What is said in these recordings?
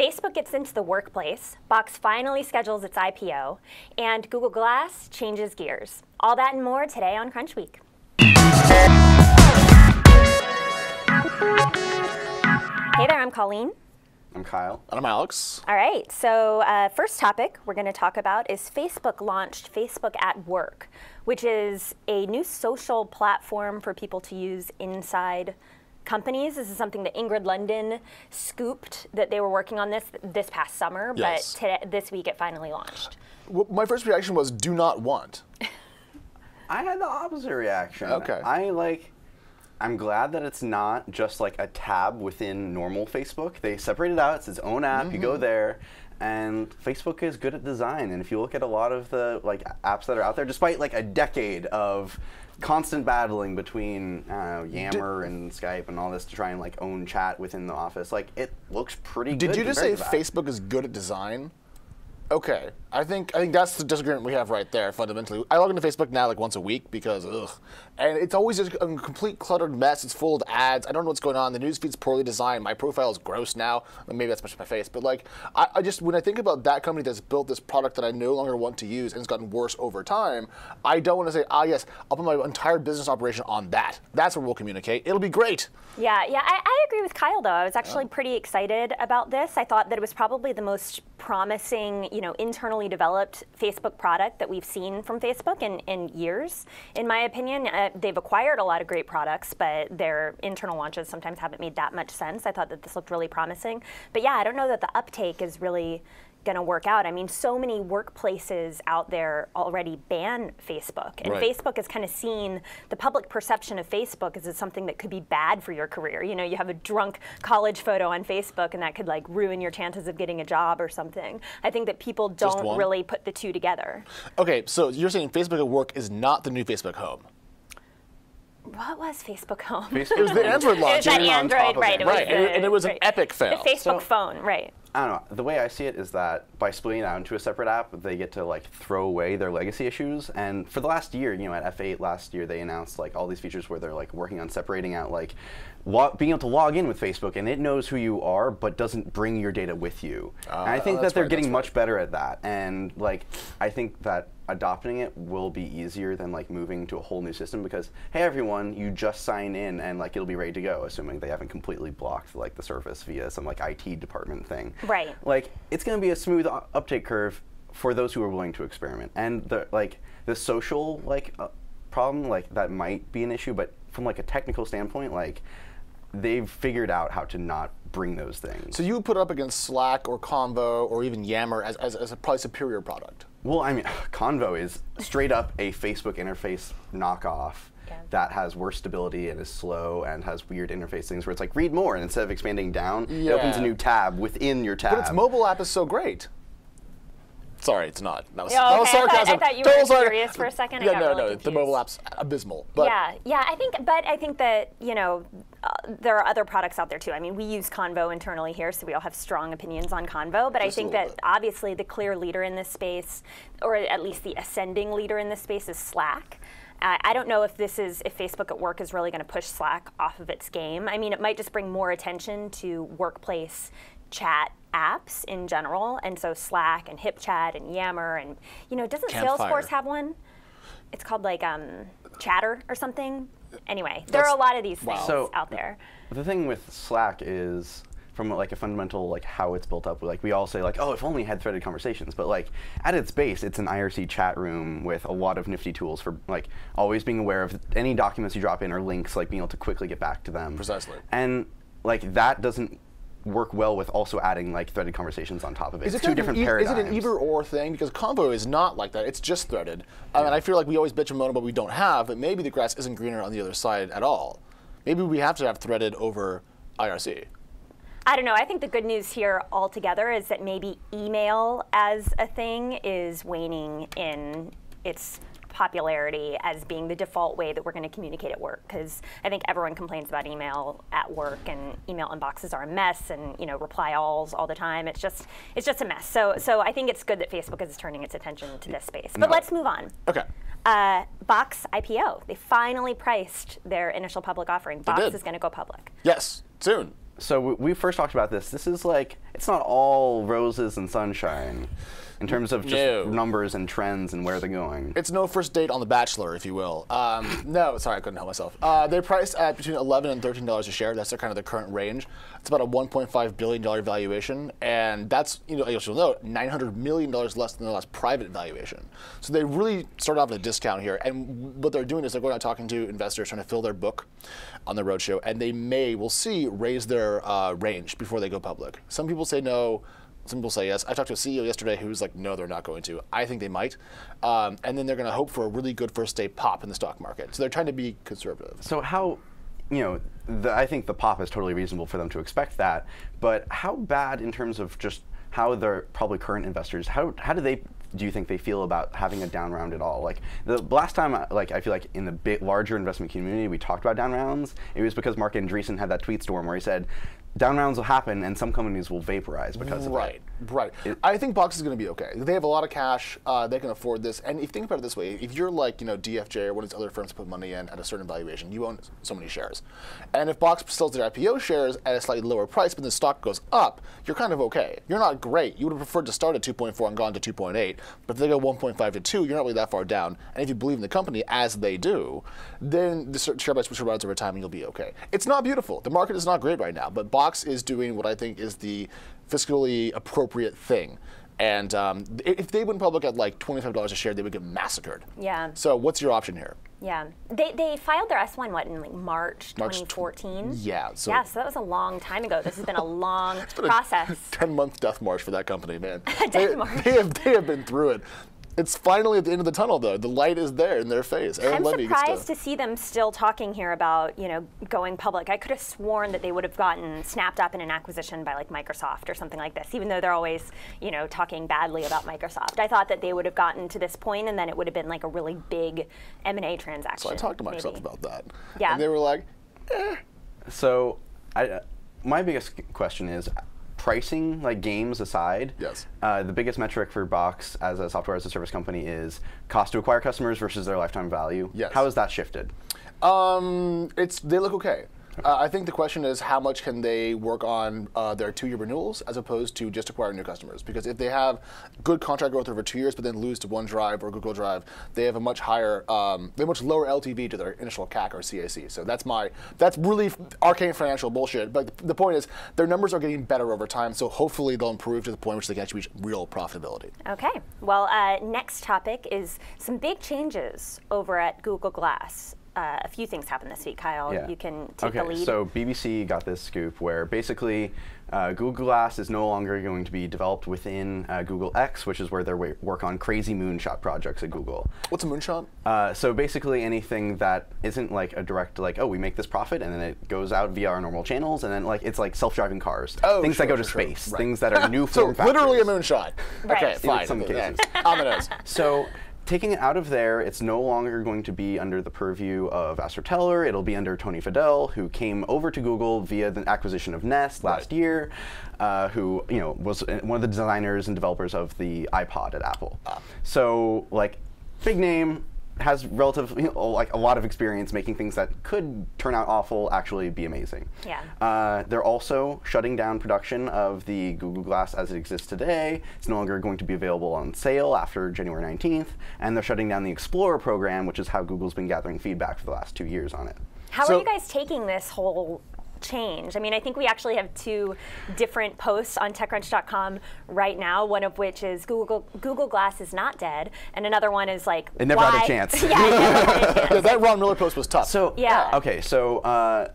Facebook gets into the workplace, Box finally schedules its IPO, and Google Glass changes gears. All that and more today on Crunch Week. Hey there, I'm Colleen. I'm Kyle. And I'm Alex. All right, so first topic we're going to talk about is Facebook launched Facebook at Work, which is a new social platform for people to use inside companies. This is something that Ingrid London scooped that they were working on this past summer, yes. But this week it finally launched. Well, my first reaction was, do not want. I had the opposite reaction. Okay. I'm glad that it's not just like a tab within normal Facebook. They separate it out. It's its own app. Mm-hmm. You go there, and Facebook is good at design. And if you look at a lot of the apps that are out there, despite a decade of constant battling between Yammer and Skype and all this to try and own chat within the office, it looks pretty good. Did you just say Facebook is good at design? Okay, I think that's the disagreement we have right there fundamentally. I log into Facebook now once a week because and it's always just a complete cluttered mess. It's full of ads. I don't know what's going on. The newsfeed's poorly designed. My profile is gross now. Maybe that's much of my face, but I just when I think about that company that's built this product that I no longer want to use and it's gotten worse over time, I don't want to say yes, I'll put my entire business operation on that. That's where we'll communicate. It'll be great. Yeah, I agree with Kyle though. I was actually pretty excited about this. I thought that it was probably the most promising. Internally developed Facebook product that we've seen from Facebook in years. In my opinion, they've acquired a lot of great products, but their internal launches sometimes haven't made that much sense. I thought that this looked really promising. But yeah, I don't know that the uptake is really going to work out. I mean, so many workplaces out there already ban Facebook. And right. Facebook is kind of seen, the public perception of Facebook is it's something that could be bad for your career. You know, you have a drunk college photo on Facebook and that could ruin your chances of getting a job or something. I think that people don't really put the two together. Okay, so you're saying Facebook at Work is not the new Facebook Home. What was Facebook Home? Facebook it was the Android launch. It was that Android, right. It was an epic fail. The Facebook phone, right. I don't know. The way I see it is that by splitting it out into a separate app, they get to throw away their legacy issues. And for the last year, at F8 last year, they announced all these features where they're working on separating out being able to log in with Facebook and it knows who you are but doesn't bring your data with you. And I think that they're getting much better at that. And I think that adopting it will be easier than moving to a whole new system because hey everyone, you just sign in and it'll be ready to go, assuming they haven't completely blocked the service via some IT department thing. Right. It's going to be a smooth uptake curve for those who are willing to experiment. And the social problem that might be an issue, but from a technical standpoint, they've figured out how to not bring those things. So you would put it up against Slack or Convo or even Yammer as a probably superior product. Well, I mean, Convo is straight up a Facebook interface knockoff that has worse stability and is slow and has weird interface things where it's read more, and instead of expanding down, it opens a new tab within your tab. But its mobile app is so great. Sorry, it's not. That was sarcasm. I thought you were serious for a second. Yeah, no, the mobile app's abysmal. But yeah. I think that there are other products out there too. I mean, we use Convo internally here, so we all have strong opinions on Convo. But I think that obviously the clear leader in this space, or at least the ascending leader in this space, is Slack. I don't know if Facebook at Work is really going to push Slack off of its game. I mean, it might just bring more attention to workplace chat apps in general, and so Slack and HipChat and Yammer and doesn't Campfire. Salesforce have one? It's called Chatter or something. Anyway, there are a lot of these things out there. The thing with Slack is from a fundamental how it's built up. We all say oh, if only had threaded conversations, but at its base, it's an IRC chat room with a lot of nifty tools for always being aware of any documents you drop in or links being able to quickly get back to them. Precisely. And that doesn't work well with also adding threaded conversations on top of it. Is it two different paradigms? Is it an either or thing? Because Convo is not like that. It's just threaded. Yeah. And I feel we always bitch and moan about what we don't have, but maybe the grass isn't greener on the other side at all. Maybe we have to have threaded over IRC. I don't know. I think the good news here altogether is that maybe email as a thing is waning in its popularity as being the default way that we're going to communicate at work, because I think everyone complains about email at work, and email inboxes are a mess, and reply alls all the time. It's just a mess. So I think it's good that Facebook is turning its attention to this space. But let's move on. Okay. Box IPO. They finally priced their initial public offering. Box is going to go public. Yes, soon. So we first talked about this. This is like, it's not all roses and sunshine in terms of just numbers and trends and where they're going. It's no first date on The Bachelor, if you will. No, sorry, I couldn't help myself. They're priced at between $11 and $13 a share. That's kind of the current range. It's about a $1.5 billion valuation. And that's, you know, you'll note, $900 million less than the last private valuation. So they really start off at a discount here. And what they're doing is they're going out talking to investors, trying to fill their book on the roadshow. And they may, we'll see, raise their range before they go public. Some people say no. Some people say yes. I talked to a CEO yesterday who was like, no, they're not going to. I think they might. And then they're going to hope for a really good first day pop in the stock market. So they're trying to be conservative. So how, you know, I think the pop is totally reasonable for them to expect that. But how bad in terms of just how they're probably current investors, how do they, do you think they feel about having a down round at all? Like the last time, like I feel like in the larger investment community, we talked about down rounds. It was because Mark Andreessen had that tweet storm where he said, down rounds will happen, and some companies will vaporize because of it. Right, right. I think Box is going to be okay. They have a lot of cash. They can afford this. And if you think about it this way, if you're like, you know, DFJ or one of these other firms put money in at a certain valuation, you own so many shares. And if Box sells their IPO shares at a slightly lower price, but the stock goes up, you're kind of okay. You're not great. You would have preferred to start at 2.4 and gone to 2.8. But if they go 1.5 to 2, you're not really that far down. And if you believe in the company, as they do, then the share price will rise over time, and you'll be okay. It's not beautiful. The market is not great right now, but Box is doing what I think is the fiscally appropriate thing. And if they went public at like $25 a share, they would get massacred. Yeah. So what's your option here? Yeah. They filed their S1, what, in like March 2014? Yeah. So that was a long time ago. This has been a long it's been process. A 10-month death march for that company, man. They have been through it. It's finally at the end of the tunnel, though. The light is there in their face. I'm surprised to see them still talking here about, you know, going public. I could have sworn that they would have gotten snapped up in an acquisition by like Microsoft or something like this, even though they're always, you know, talking badly about Microsoft. I thought that they would have gotten to this point, and then it would have been like a really big M&A transaction. So I talked to Microsoft about that. Yeah. And they were like, eh. So my biggest question is, pricing, like games aside, yes. The biggest metric for Box as a software as a service company is cost to acquire customers versus their lifetime value. Yes. How has that shifted? They look okay. I think the question is how much can they work on their 2-year renewals as opposed to just acquiring new customers? Because if they have good contract growth over 2 years but then lose to OneDrive or Google Drive, they have a much higher, they have much lower LTV to their initial CAC or CAC. So that's really arcane financial bullshit. But the point is their numbers are getting better over time, so hopefully they'll improve to the point which they can actually reach real profitability. Okay. Well, next topic is some big changes over at Google Glass. A few things happened this week, Kyle. Yeah. You can take the lead. So BBC got this scoop where basically Google Glass is no longer going to be developed within Google X, which is where they work on crazy moonshot projects at Google. What's a moonshot? So basically anything that isn't like a direct, like, oh, we make this profit, and then it goes out via our normal channels, and then like it's like self-driving cars. Oh, things that go to space. Right. Things that are new form factors. So literally a moonshot. Right. Okay, fine. In some cases. Ominous. So taking it out of there, it's no longer going to be under the purview of Astro Teller. It'll be under Tony Fadell, who came over to Google via the acquisition of Nest last year, who was one of the designers and developers of the iPod at Apple. So like, big name, has relatively like a lot of experience making things that could turn out awful actually be amazing. Yeah. They're also shutting down production of the Google Glass as it exists today. It's no longer going to be available on sale after January 19th, and they're shutting down the Explorer program, which is how Google's been gathering feedback for the last 2 years on it. How are you guys taking this whole change? I mean, I think we actually have two different posts on TechCrunch.com right now, one of which is Google Glass is not dead, and another one is like, it never had a chance. Yeah, it never had a chance. Yeah, that Ron Miller post was tough. So, yeah. Okay, so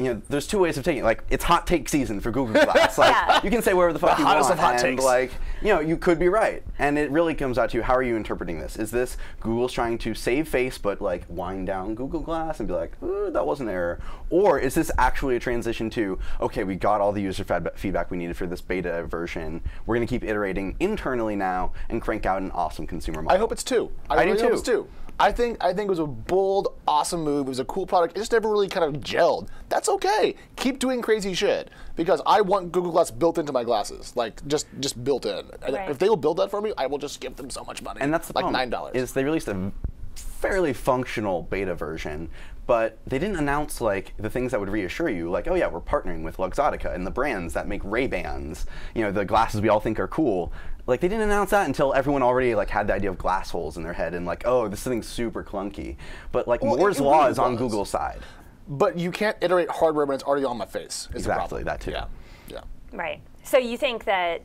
you know, there's two ways of taking it. Like, it's hot take season for Google Glass. Like, you can say whatever the fuck you want. The hottest of hot takes. Like, you know, you could be right. And it really comes out to how are you interpreting this? Is this Google's trying to save face but like wind down Google Glass and be like, ooh, that was an error? Or is this actually a transition to, okay, we got all the user feedback we needed for this beta version. We're going to keep iterating internally now and crank out an awesome consumer model. I hope it's two. I really hope it's two. I think it was a bold, awesome move. It was a cool product. It just never really kind of gelled. That's okay. Keep doing crazy shit because I want Google Glass built into my glasses, like just built in. Right. If they will build that for me, I will just give them so much money. And that's the problem. Like $9. Is they released a fairly functional beta version, but they didn't announce like the things that would reassure you, like, oh yeah, we're partnering with Luxottica and the brands that make Ray-Bans, you know, the glasses we all think are cool. Like, they didn't announce that until everyone already like had the idea of glass holes in their head and like, oh, this thing's super clunky. But like, well, Moore's Law is on Google's side. But you can't iterate hardware when it's already on my face. It's exactly that too. Yeah, yeah. Right. So you think that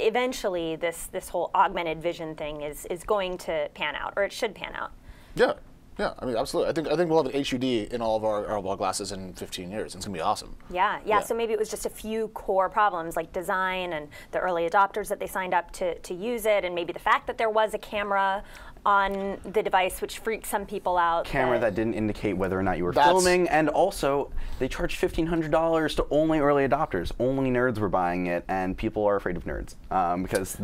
eventually this whole augmented vision thing is going to pan out, or it should pan out? Yeah. Yeah, I mean, absolutely. I think we'll have an HUD in all of our glasses in 15 years. It's gonna be awesome. Yeah, yeah, yeah. So maybe it was just a few core problems like design and the early adopters that they signed up to use it, and maybe the fact that there was a camera on the device, which freaked some people out. Camera that didn't indicate whether or not you were filming, and also they charged $1,500 to only early adopters. Only nerds were buying it, and people are afraid of nerds because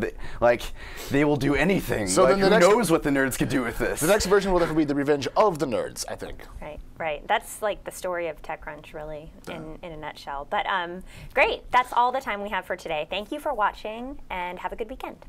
they will do anything. So like, who knows what the nerds could do with this? The next version will definitely be the revenge of the nerds, I think. Right, right. That's like the story of TechCrunch, really, in a nutshell. But great, that's all the time we have for today. Thank you for watching, and have a good weekend.